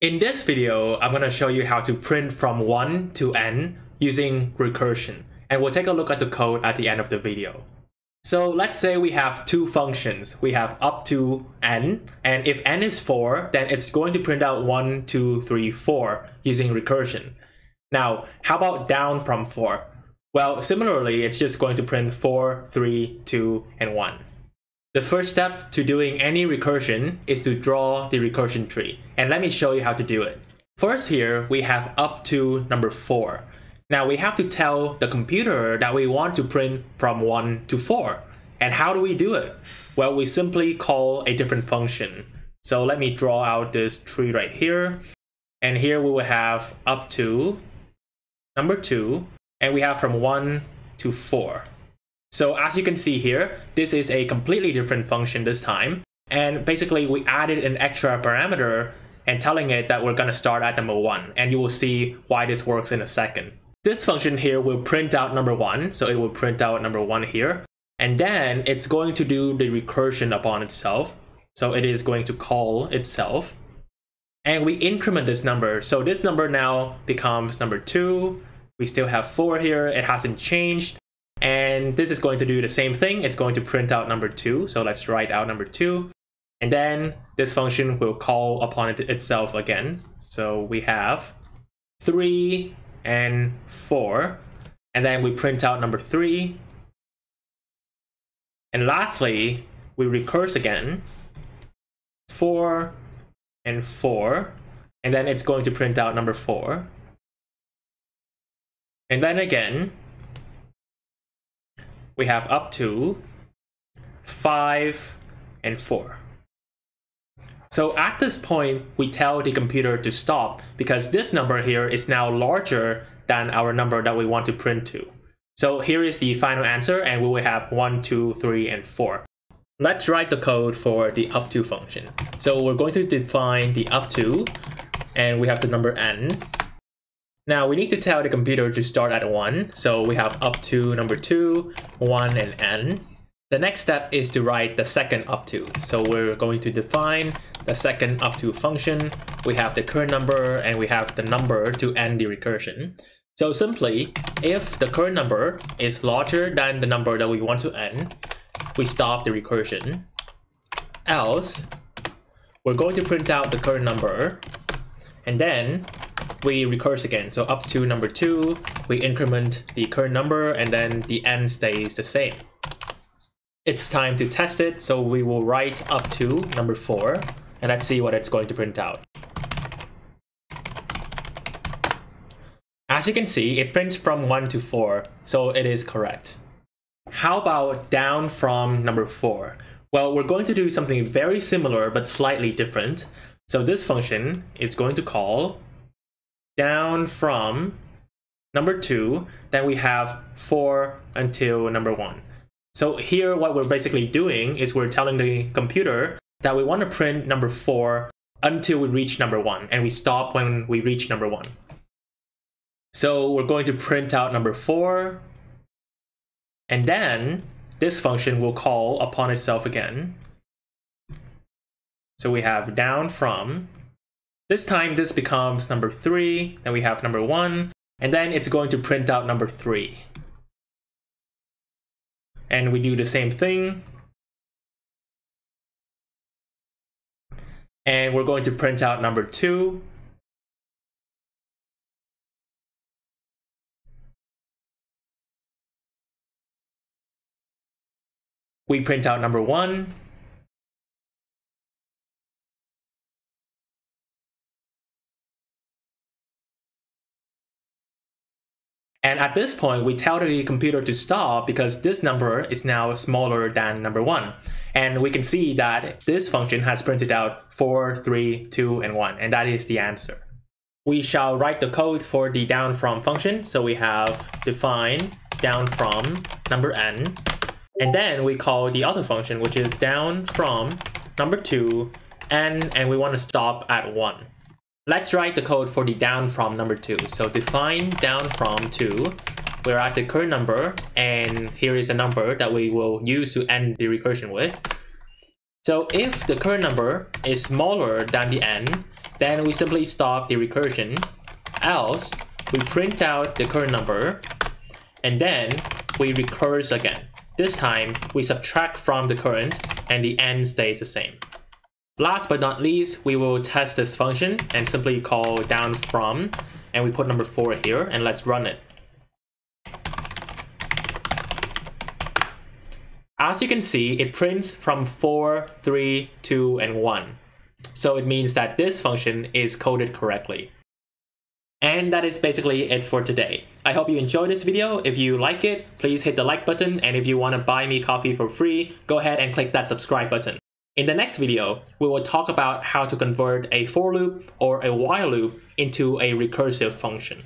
In this video, I'm going to show you how to print from 1 to n using recursion, and we'll take a look at the code at the end of the video. So let's say we have two functions. We have up to n, and if n is 4, then it's going to print out 1, 2, 3, 4 using recursion. Now, how about down from 4? Well, similarly, it's just going to print 4, 3, 2, and 1. The first step to doing any recursion is to draw the recursion tree, and let me show you how to do it. First here, we have up to number 4. Now we have to tell the computer that we want to print from 1 to 4. And how do we do it? Well, we simply call a different function. So let me draw out this tree right here. And here we will have up to number 2, and we have from 1 to 4. So as you can see here, this is a completely different function this time. And basically we added an extra parameter and telling it that we're going to start at number 1. And you will see why this works in a second. This function here will print out number 1. So it will print out number 1 here. And then it's going to do the recursion upon itself. So it is going to call itself. And we increment this number. So this number now becomes number 2. We still have 4 here. It hasn't changed. And this is going to do the same thing. It's going to print out number 2. So let's write out number 2. And then this function will call upon itself again. So we have 3 and 4. And then we print out number 3. And lastly, we recurse again. 4 and 4. And then it's going to print out number 4. And then again, we have up to 5 and 4. So at this point, we tell the computer to stop because this number here is now larger than our number that we want to print to. So here is the final answer, and we will have 1, 2, 3, and 4. Let's write the code for the up to function. So we're going to define the up to, and we have the number n. Now we need to tell the computer to start at 1, so we have up to number 2, 1, and n. The next step is to write the second up to. So we're going to define the second up to function. We have the current number, and we have the number to end the recursion. So simply, if the current number is larger than the number that we want to end, we stop the recursion. Else, we're going to print out the current number, and then we recurse again. So up to number 2, we increment the current number, and then the n stays the same. It's time to test it. So we will write up to number 4, and let's see what it's going to print out. As you can see, it prints from 1 to 4, so it is correct. How about down from number 4? Well, we're going to do something very similar but slightly different. So this function is going to call down from number 2, then we have 4 until number 1. So here what we're basically doing is we're telling the computer that we want to print number 4 until we reach number 1, and we stop when we reach number 1. So we're going to print out number 4, and then this function will call upon itself again. So we have down from. This time, this becomes number 3, then we have number 1, and then it's going to print out number 3. And we do the same thing. And we're going to print out number 2. We print out number 1. And at this point, we tell the computer to stop because this number is now smaller than number 1. And we can see that this function has printed out 4, 3, 2, and 1. And that is the answer. We shall write the code for the down from function. So we have define down from number n. And then we call the other function, which is down from number 2 n. And we want to stop at 1. Let's write the code for the down from number 2. So define down from 2. We're at the current number, and here is the number that we will use to end the recursion with. So if the current number is smaller than the n, Then we simply stop the recursion, else we print out the current number, and then we recurse again. This time, we subtract from the current, and the end stays the same. Last but not least, we will test this function and simply call down from, and we put number 4 here, and let's run it. As you can see, it prints from 4, 3, 2, and 1. So it means that this function is coded correctly. And that is basically it for today. I hope you enjoyed this video. If you like it, please hit the like button. And if you want to buy me coffee for free, go ahead and click that subscribe button. In the next video, we will talk about how to convert a for loop or a while loop into a recursive function.